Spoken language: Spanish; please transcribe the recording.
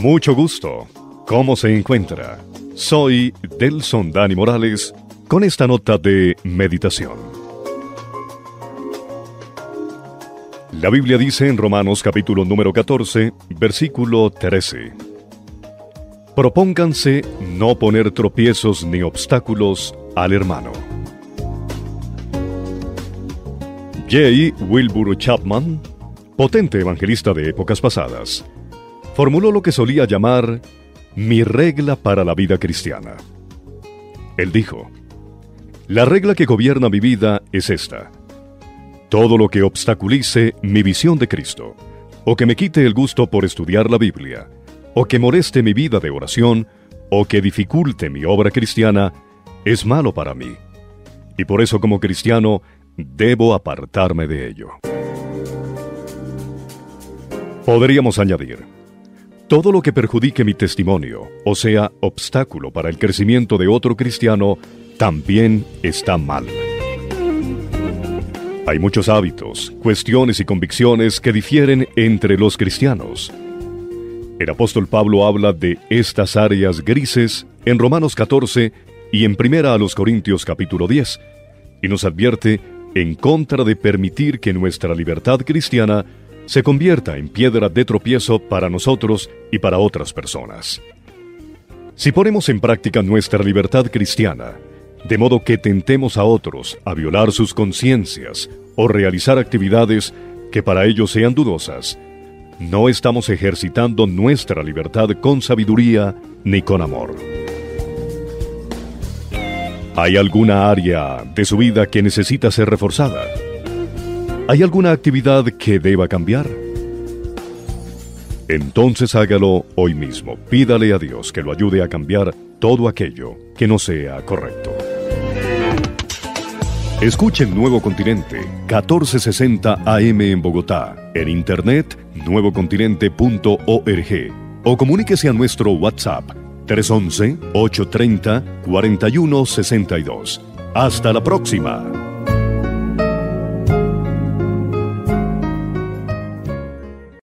Mucho gusto. ¿Cómo se encuentra? Soy Delson Dani Morales con esta nota de meditación. La Biblia dice en Romanos capítulo número 14, versículo 13: propónganse no poner tropiezos ni obstáculos al hermano. J. Wilbur Chapman, potente evangelista de épocas pasadas, formuló lo que solía llamar mi regla para la vida cristiana. Él dijo: la regla que gobierna mi vida es esta: todo lo que obstaculice mi visión de Cristo, o que me quite el gusto por estudiar la Biblia, o que moleste mi vida de oración, o que dificulte mi obra cristiana, es malo para mí, y por eso como cristiano debo apartarme de ello. Podríamos añadir: todo lo que perjudique mi testimonio, o sea, obstáculo para el crecimiento de otro cristiano, también está mal. Hay muchos hábitos, cuestiones y convicciones que difieren entre los cristianos. El apóstol Pablo habla de estas áreas grises en Romanos 14 y en 1 Corintios capítulo 10, y nos advierte en contra de permitir que nuestra libertad cristiana se convierta en piedra de tropiezo para nosotros y para otras personas. Si ponemos en práctica nuestra libertad cristiana, de modo que tentemos a otros a violar sus conciencias o realizar actividades que para ellos sean dudosas, no estamos ejercitando nuestra libertad con sabiduría ni con amor. ¿Hay alguna área de su vida que necesita ser reforzada? ¿Hay alguna actividad que deba cambiar? Entonces hágalo hoy mismo. Pídale a Dios que lo ayude a cambiar todo aquello que no sea correcto. Escuchen Nuevo Continente, 1460 AM en Bogotá, en internet nuevocontinente.org, o comuníquese a nuestro WhatsApp 311-830-4162. ¡Hasta la próxima!